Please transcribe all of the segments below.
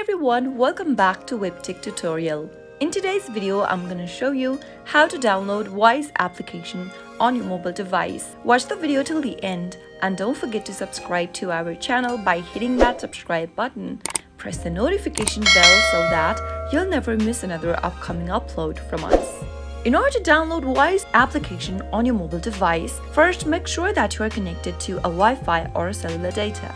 Hi everyone, welcome back to WebTick tutorial. In today's video, I'm going to show you how to download Wise application on your mobile device. Watch the video till the end and don't forget to subscribe to our channel by hitting that subscribe button. Press the notification bell so that you'll never miss another upcoming upload from us. In order to download Wise application on your mobile device, first make sure that you are connected to a Wi-Fi or cellular data.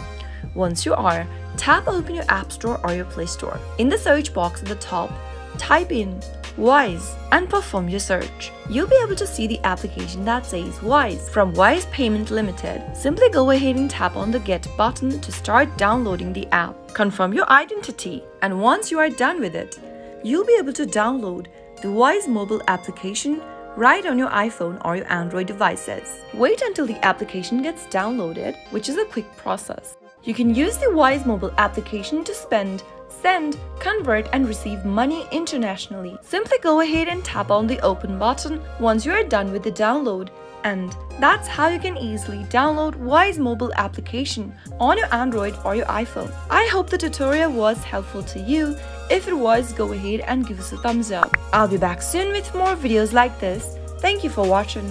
Once you are, tap open your AppStore or your PlayStore. In the search box at the top, type in Wise and perform your search. You'll be able to see the application that says Wise from Wise Payment Limited. Simply go ahead and tap on the Get button to start downloading the app. Confirm your identity, and once you are done with it, you'll be able to download the Wise mobile application right on your iPhone or your Android devices. Wait until the application gets downloaded, which is a quick process. You can use the Wise mobile application to spend, send, convert and receive money internationally. Simply go ahead and tap on the open button once you are done with the download, and that's how you can easily download Wise mobile application on your Android or your iPhone. I hope the tutorial was helpful to you. If it was, go ahead and give us a thumbs up. I'll be back soon with more videos like this. Thank you for watching.